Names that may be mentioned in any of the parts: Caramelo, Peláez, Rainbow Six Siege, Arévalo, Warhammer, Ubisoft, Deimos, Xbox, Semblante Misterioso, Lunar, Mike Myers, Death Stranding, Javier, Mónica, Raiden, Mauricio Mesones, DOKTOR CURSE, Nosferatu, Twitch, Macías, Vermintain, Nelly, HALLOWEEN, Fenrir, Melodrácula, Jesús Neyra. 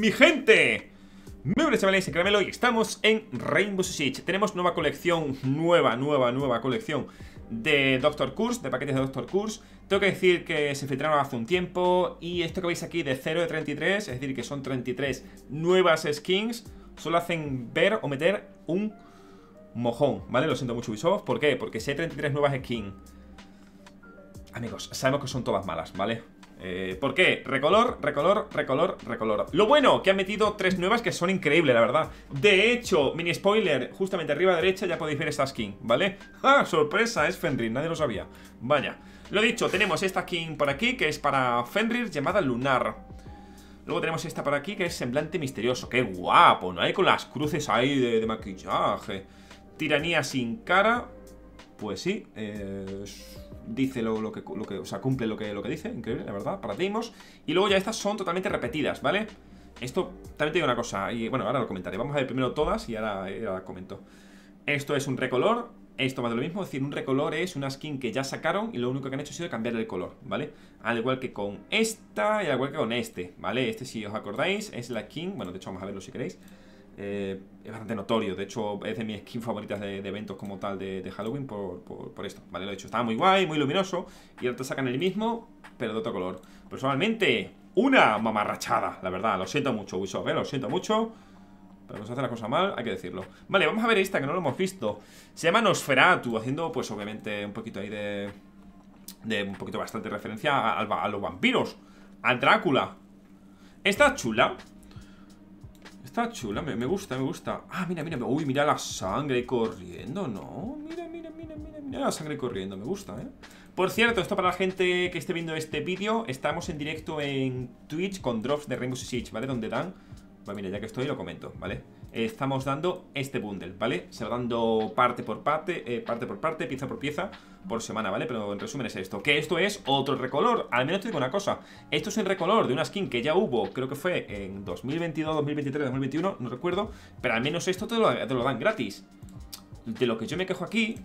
mi gente. Muy buenas chavales, en Caramelo y estamos en Rainbow Six Siege. Tenemos nueva colección, nueva colección de Doctor Curse, de paquetes de Doctor Curse. Tengo que decir que se filtraron hace un tiempo y esto que veis aquí de 0 de 33, es decir que son 33 nuevas skins, solo hacen ver o meter un mojón, ¿vale? Lo siento mucho Ubisoft, ¿por qué? Porque si hay 33 nuevas skins, amigos, sabemos que son todas malas, ¿vale? ¿Por qué? Recolor. Lo bueno, que han metido 3 nuevas que son increíbles, la verdad. De hecho, mini spoiler, justamente arriba a la derecha ya podéis ver esta skin, ¿vale? ¡Ah, sorpresa! Es Fenrir, nadie lo sabía. Vaya, lo dicho, tenemos esta skin por aquí, que es para Fenrir, llamada Lunar. Luego tenemos esta por aquí, que es Semblante Misterioso. ¡Qué guapo! ¿No hay con las cruces ahí de maquillaje? Tiranía sin cara. Pues sí, dice lo que, o sea, cumple lo que dice, increíble, la verdad, para Deimos. Y luego ya estas son totalmente repetidas, ¿vale? Esto, también te digo una cosa, y bueno, ahora lo comentaré. Vamos a ver primero todas y ahora comento. Esto es un recolor, esto más de lo mismo, es decir, un recolor es una skin que ya sacaron y lo único que han hecho ha sido cambiar el color, ¿vale? Al igual que con esta y al igual que con este, ¿vale? Este, si os acordáis, es la skin, bueno, de hecho vamos a verlo si queréis. Es bastante notorio, de hecho es de mis skins favoritas de eventos como tal de Halloween por esto, vale, lo he dicho, estaba muy guay, muy luminoso. Y ahora te sacan el mismo, pero de otro color. Personalmente, una mamarrachada, la verdad, lo siento mucho Ubisoft, lo siento mucho. Pero nos hace la cosa mal, hay que decirlo. Vale, vamos a ver esta que no lo hemos visto. Se llama Nosferatu, haciendo pues obviamente un poquito ahí de un poquito bastante referencia a los vampiros, al Drácula. Esta chula. Está chula, me gusta, me gusta. Ah, mira, mira, uy, mira la sangre corriendo, ¿no? Mira la sangre corriendo, me gusta, ¿eh? Por cierto, esto para la gente que esté viendo este vídeo, estamos en directo en Twitch con drops de Rainbow Six Siege, ¿vale? Donde dan, pues mira, ya que estoy lo comento, ¿vale? Estamos dando este bundle, ¿vale? Se va dando parte por parte, pieza por pieza, por semana, ¿vale? Pero en resumen es esto, que esto es otro recolor. Al menos te digo una cosa, esto es un recolor de una skin que ya hubo, creo que fue en 2022, 2023, 2021, no recuerdo. Pero al menos esto te lo dan gratis. De lo que yo me quejo aquí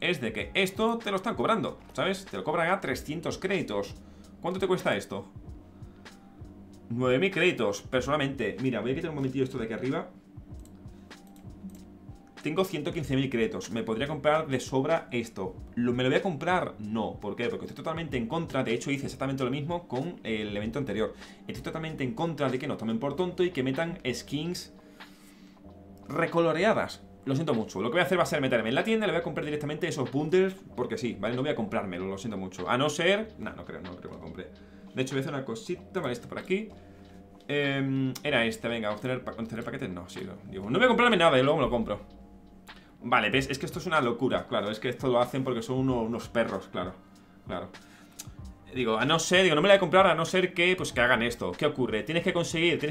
es de que esto te lo están cobrando, ¿sabes? Te lo cobran a 300 créditos. ¿Cuánto te cuesta esto? 9.000 créditos, personalmente. Mira, voy a quitar un momentillo esto de aquí arriba. Tengo 115.000 créditos, me podría comprar de sobra esto. ¿Me lo voy a comprar? No, ¿por qué? Porque estoy totalmente en contra, de hecho hice exactamente lo mismo con el evento anterior. Estoy totalmente en contra de que nos tomen por tonto y que metan skins recoloreadas. Lo siento mucho, lo que voy a hacer va a ser meterme en la tienda, le voy a comprar directamente esos bundles, porque sí, ¿vale? No voy a comprármelo, lo siento mucho. A no ser... No creo que lo compre. De hecho voy a hacer una cosita, vale, esto por aquí. Era este, venga, obtener paquetes, no, sí, digo, no voy a comprarme nada y luego me lo compro. Vale, ¿ves? Es que esto es una locura, claro, es que esto lo hacen porque son unos perros, claro. Digo, a no ser, no me la voy a comprar a no ser que, pues, que hagan esto. ¿Qué ocurre? Tienes que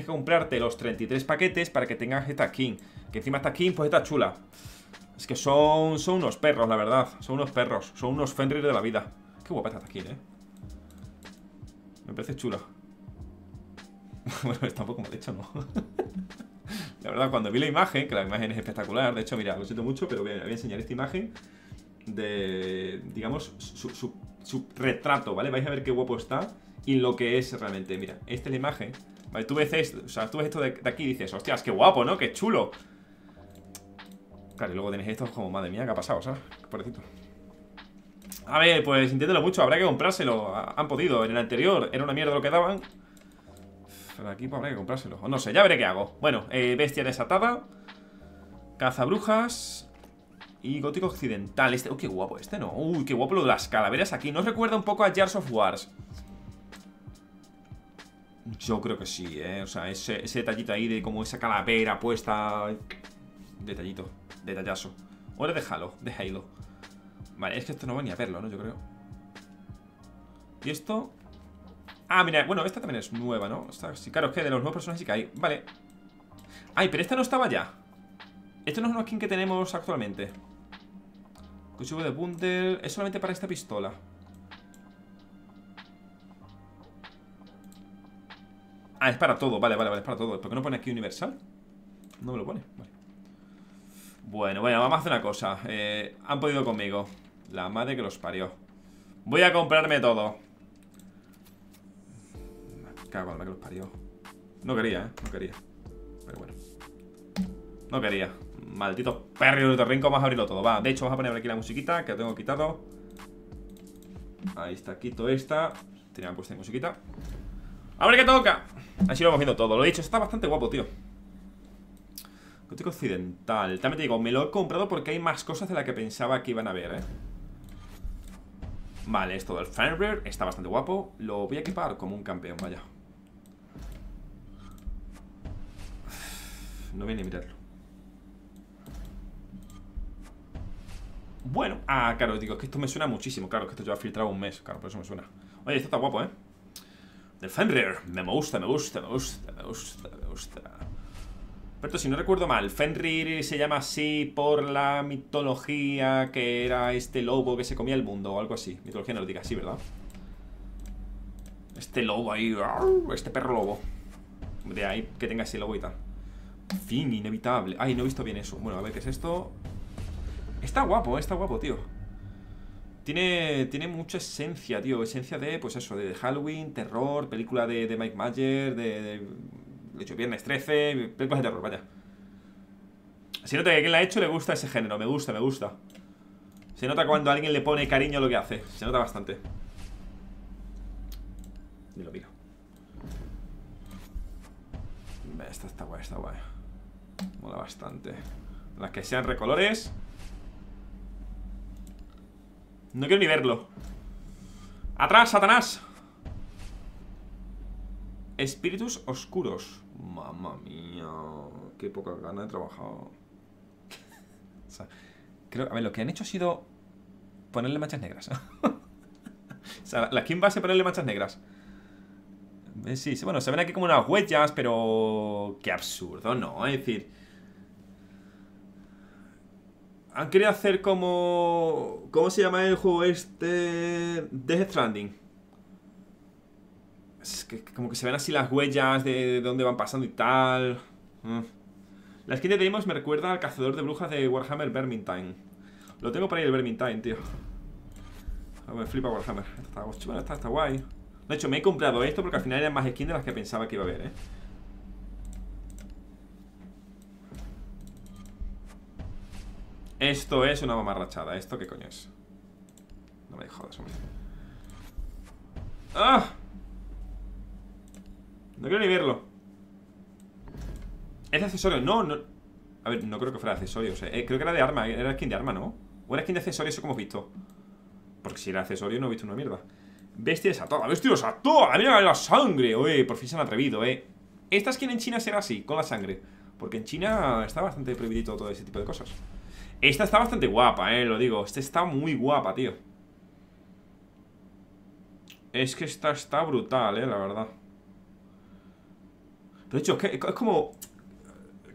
comprarte los 33 paquetes para que tengas esta skin. Que encima esta skin, pues está chula. Es que son unos perros, la verdad, son unos perros, son unos Fenrir de la vida. Qué guapa esta skin, ¿eh? Me parece chula. Bueno, está un poco mal hecho, ¿no? La verdad, cuando vi la imagen, que la imagen es espectacular. De hecho, mira, lo siento mucho, pero voy a enseñar esta imagen de, digamos, su retrato, ¿vale? Vais a ver qué guapo está y lo que es realmente. Mira, esta es la imagen, ¿vale? Tú ves esto, o sea, tú ves esto de aquí y dices, hostias, qué guapo, ¿no? Qué chulo. Claro, y luego tenés esto como, madre mía, ¿qué ha pasado, sabes? Qué pobrecito. A ver, pues inténtelo mucho, habrá que comprárselo. Han podido, en el anterior era una mierda lo que daban. Pero aquí pues, habrá que comprárselo. O no sé, ya veré qué hago. Bueno, bestia desatada, cazabrujas y gótico occidental. Este, uy, qué guapo este, ¿no? Uy, qué guapo lo de las calaveras aquí. ¿Nos recuerda un poco a Jars of Wars? Yo creo que sí, ¿eh? O sea, ese detallito ahí de como esa calavera puesta. Detallito, detallazo. Ahora de Halo. Vale, es que esto no voy ni a verlo, ¿no? Yo creo. Y esto... Ah, mira, bueno, esta también es nueva, ¿no? O sea, sí, claro, es que de los nuevos personajes sí que hay. Vale. Ay, pero esta no estaba ya. Esto no es una skin que tenemos actualmente. Cuchillo de bundle. Es solamente para esta pistola. Ah, es para todo, vale, es para todo. ¿Por qué no pone aquí universal? No me lo pone, vale. Bueno, vamos a hacer una cosa. Han podido conmigo. La madre que los parió. Voy a comprarme todo. Cago en la que los parió. No quería, no quería. Pero bueno. No quería. Maldito perro de rincón, vamos a abrirlo todo. Va, de hecho, vamos a poner aquí la musiquita que la tengo quitado. Ahí está, quito esta. Tenía puesta en musiquita. ¡A ver qué toca! Así lo vamos viendo todo. Lo he dicho, está bastante guapo, tío. Gótico occidental. También te digo, me lo he comprado porque hay más cosas de las que pensaba que iban a ver, ¿eh? Vale, esto del Fenrir está bastante guapo. Lo voy a equipar como un campeón, vaya. No voy ni a mirarlo. Bueno, ah, claro, digo, es que esto me suena muchísimo. Claro, que esto lleva filtrado un mes, claro, por eso me suena. Oye, esto está guapo, ¿eh? Del Fenrir, me gusta, me gusta, me gusta, me gusta, me gusta. Pero si no recuerdo mal, Fenrir se llama así por la mitología, que era este lobo que se comía el mundo o algo así. Mitología no lo diga así, ¿verdad? Este lobo ahí, este perro lobo. De ahí que tenga ese lobo y tal. Fin inevitable. Ay, no he visto bien eso. Bueno, a ver qué es esto. Está guapo, tío. Tiene mucha esencia, tío. Esencia de, pues eso, de Halloween, terror, película de Mike Myers, de hecho, viernes 13, películas de terror, vaya. Se nota que a quien la ha hecho le gusta ese género, me gusta, me gusta. Se nota cuando alguien le pone cariño a lo que hace, se nota bastante. Ni lo miro. Esta está guay, está guay. Mola bastante. Las que sean recolores. No quiero ni verlo. ¡Atrás, Satanás! Espíritus oscuros. Mamma mía. Qué poca gana he trabajado. O sea, creo, a ver, lo que han hecho ha sido ponerle manchas negras. O sea, la skin base ponerle manchas negras. Sí, bueno, se ven aquí como unas huellas, pero... Qué absurdo, ¿no? Es decir... Han querido hacer como... ¿Cómo se llama el juego este? Death Stranding. Es que como que se ven así las huellas de dónde van pasando y tal. La skin de Deimos me recuerda al cazador de brujas de Warhammer Vermintain. Lo tengo por ahí el Vermintain, tío. Me flipa Warhammer. Está, bueno, está guay. De hecho, me he comprado esto porque al final eran más skins de las que pensaba que iba a haber, ¿eh? Esto es una mamarrachada. ¿Esto qué coño es? No me jodas, hombre. ¡Ah! No quiero ni verlo. ¿Es de accesorio? No, no. A ver, no creo que fuera de accesorio. O sea, creo que era de arma. Era skin de arma, ¿no? O era skin de accesorio, eso como hemos visto. Porque si era accesorio no he visto una mierda. Bestias a toda, bestias a toda. Mira la sangre. Uy, por fin se han atrevido, eh. Esta skin en China será así, con la sangre. Porque en China está bastante prohibidito todo ese tipo de cosas. Esta está bastante guapa, lo digo. Esta está muy guapa, tío. Es que esta está brutal, la verdad. De hecho, es como...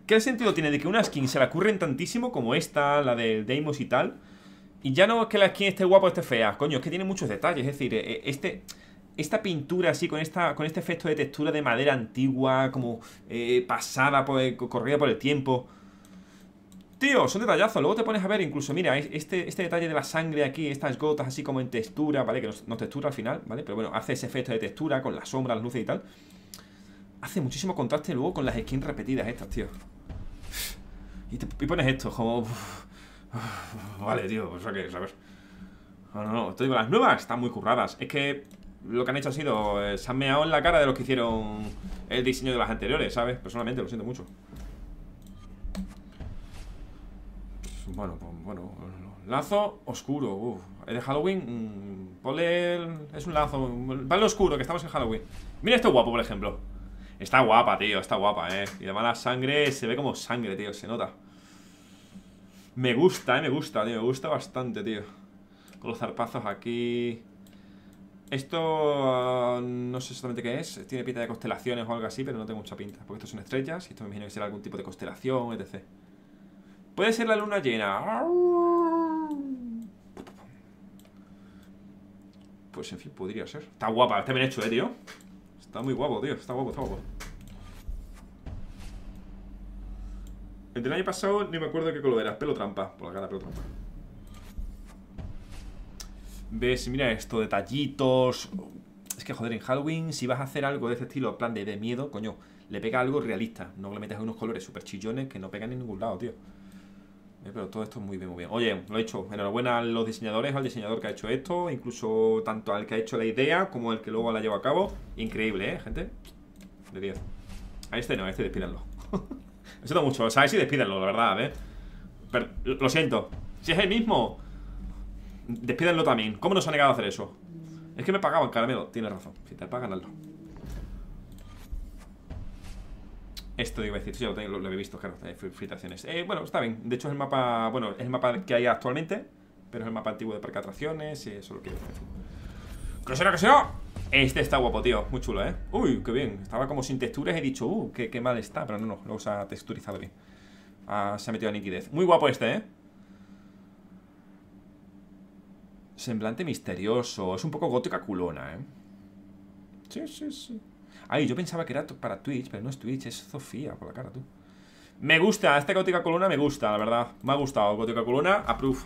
¿Qué sentido tiene de que una skin se la curren tantísimo como esta, la del Deimos y tal? Y ya no es que la skin esté guapa o esté fea. Coño, es que tiene muchos detalles. Es decir, esta pintura así, con este efecto de textura de madera antigua, como pasada, corrida por el tiempo... Tío, son detallazos, luego te pones a ver incluso, mira, este detalle de la sangre aquí, estas gotas así como en textura, ¿vale? Que no es textura al final, ¿vale? Pero bueno, hace ese efecto de textura con las sombras, las luces y tal. Hace muchísimo contraste luego con las skins repetidas estas, tío. Y pones esto, como... Vale, tío, o sea que, ¿sabes? No, te digo, las nuevas están muy curradas. Es que lo que han hecho ha sido... se han meado en la cara de los que hicieron el diseño de las anteriores, ¿sabes? Personalmente, lo siento mucho. Bueno, pues bueno, lazo oscuro, ¿es de Halloween? Ponle... es un lazo, vale, oscuro, que estamos en Halloween. Mira esto guapo, por ejemplo. Está guapa, tío, está guapa, y además la sangre, se ve como sangre, tío, se nota. Me gusta, me gusta, tío, me gusta bastante, tío. Con los zarpazos aquí. Esto... no sé exactamente qué es. Tiene pinta de constelaciones o algo así, pero no tengo mucha pinta. Porque estos son estrellas, y esto me imagino que será algún tipo de constelación, etc. Puede ser la luna llena. Pues en fin, podría ser. Está guapa, está bien hecho, tío. Está muy guapo, tío, está guapo, está guapo. El del año pasado ni me acuerdo qué color era. Pelo trampa, por la cara, pelo trampa. ¿Ves? Mira esto, detallitos. Es que joder, en Halloween, si vas a hacer algo de este estilo, plan de miedo, coño, le pega algo realista. No le metas unos colores súper chillones que no pegan en ningún lado, tío. Pero todo esto es muy bien, muy bien. Oye, lo he hecho. Enhorabuena a los diseñadores, al diseñador que ha hecho esto, incluso tanto al que ha hecho la idea como al que luego la lleva a cabo. Increíble, ¿eh, gente? De 10. A este no, a este despídanlo. Eso da mucho. O sea, a este despídanlo, la verdad, ¿eh? Pero, lo siento. Si es el mismo, despídanlo también. ¿Cómo nos ha negado a hacer eso? Es que me pagaban, caramelo. Tienes razón. Si te pagan, hazlo. Esto iba a decir, sí, lo había visto, claro, filtraciones. Bueno, está bien. De hecho, es el mapa. Bueno, es el mapa que hay actualmente, pero es el mapa antiguo de parque de atracciones. Y eso lo quiero. ¡Que será, que será! Este está guapo, tío. Muy chulo, ¿eh? Uy, qué bien. Estaba como sin texturas. He dicho, qué mal está. Pero no, luego se ha texturizado bien. Ah, se ha metido a nitidez. Muy guapo este, ¿eh? Semblante misterioso. Es un poco gótica culona, ¿eh? Sí, sí, sí. Ay, yo pensaba que era para Twitch, pero no es Twitch, es Sofía, por la cara, tú. Me gusta, esta gótica columna me gusta, la verdad. Me ha gustado, gótica columna, approve.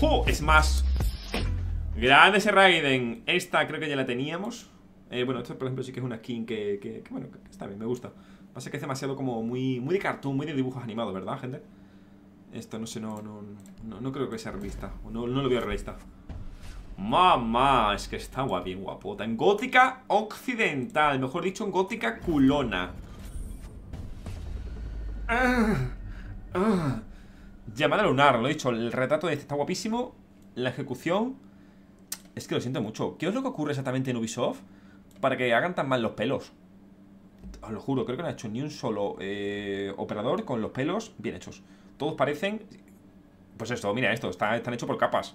¡Oh! Es más. Grande ese Raiden. Esta creo que ya la teníamos. Bueno, esta por ejemplo sí que es una skin que bueno, que está bien, me gusta. Pasa que es demasiado como muy de cartoon, muy de dibujos animados, ¿verdad, gente? Esto no sé, no creo que sea realista. No lo veo realista. Mamá, es que está bien guapota. En gótica occidental, mejor dicho, en gótica culona. Llamada lunar, lo he dicho. El retrato de este está guapísimo. La ejecución, es que lo siento mucho. ¿Qué es lo que ocurre exactamente en Ubisoft para que hagan tan mal los pelos? Os lo juro, creo que no han hecho ni un solo operador con los pelos bien hechos. Todos parecen, pues esto, mira esto, están hechos por capas.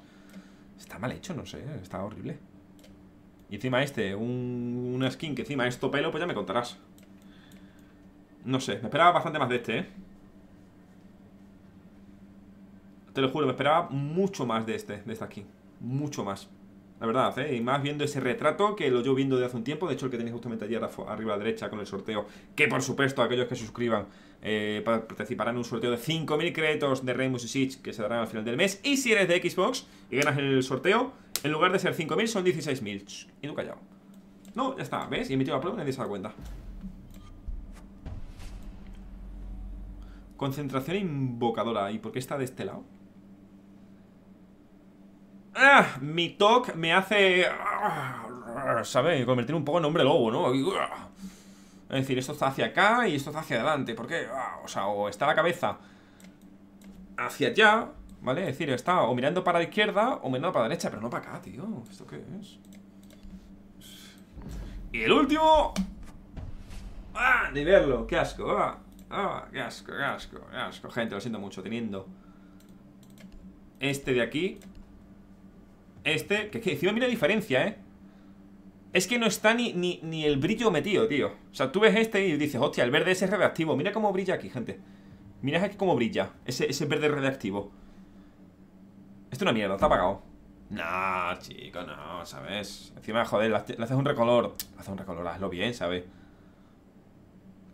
Está mal hecho, no sé, está horrible. Y encima este, una skin que encima es topelo, pues ya me contarás. No sé, me esperaba bastante más de este, ¿eh? Te lo juro, me esperaba mucho más de este, de esta skin. Mucho más, la verdad, ¿eh? Y más viendo ese retrato que lo llevo viendo de hace un tiempo. De hecho, el que tenéis justamente allí arriba a la derecha con el sorteo, que por supuesto aquellos que suscriban participarán en un sorteo de 5.000 créditos de Rainbow Six Siege que se darán al final del mes. Y si eres de Xbox y ganas el sorteo, en lugar de ser 5.000 son 16.000. Y tú callado. No, ya está, ¿ves? Y he metido la prueba y nadie se da cuenta. Concentración invocadora. ¿Y por qué está de este lado? ¡Ah! Mi TOC me hace... ¿sabes? Convertir un poco en hombre lobo, ¿no? Es decir, esto está hacia acá y esto está hacia adelante. ¿Por qué? O sea, o está la cabeza hacia allá, ¿vale? Es decir, está o mirando para la izquierda o mirando para la derecha, pero no para acá, tío. ¿Esto qué es? Y el último... ¡ah! Ni verlo, qué asco. Qué asco, qué asco, qué asco. Gente, lo siento mucho, teniendo este de aquí. Este, que encima mira la diferencia, ¿eh? Es que no está ni el brillo metido, tío. O sea, tú ves este y dices, hostia, el verde ese es radiactivo. Mira cómo brilla aquí, gente. Mirad aquí cómo brilla ese verde radiactivo. Esto es una mierda, está apagado. No, chico, no, ¿sabes? Encima, joder, le haces un recolor. Haz un recolor, hazlo bien, ¿sabes?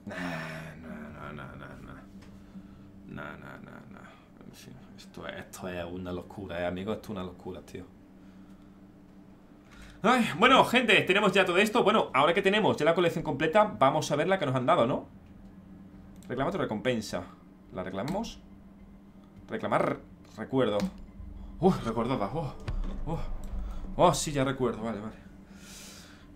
No. Esto es una locura, amigo. Esto es una locura, tío. Ay, bueno, gente, tenemos ya todo esto. Bueno, ahora que tenemos ya la colección completa, vamos a ver la que nos han dado, ¿no? Reclama tu recompensa. ¿La reclamamos? Reclamar recuerdo. Recordada. Sí, ya recuerdo, vale.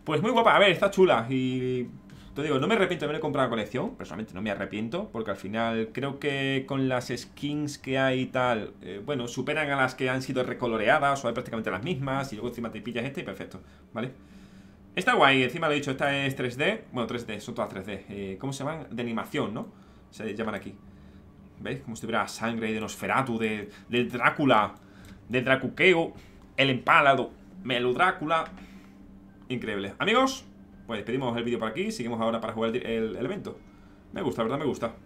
Pues muy guapa, a ver, está chula. Y te digo, no me arrepiento de haber comprado la colección. Personalmente no me arrepiento, porque al final creo que con las skins que hay y tal, bueno, superan a las que han sido recoloreadas o hay prácticamente las mismas. Y luego encima te pillas este y perfecto, ¿vale? Está guay, encima lo he dicho, esta es 3D. Bueno, 3D, son todas 3D. ¿Cómo se llaman? De animación, ¿no? Se llaman aquí. ¿Veis? Como si tuviera sangre de Nosferatu, de Drácula, de Dracuqueo, el empalado, Melodrácula. Increíble. Amigos, pues despedimos el vídeo por aquí. Seguimos ahora para jugar el evento. Me gusta, la verdad me gusta.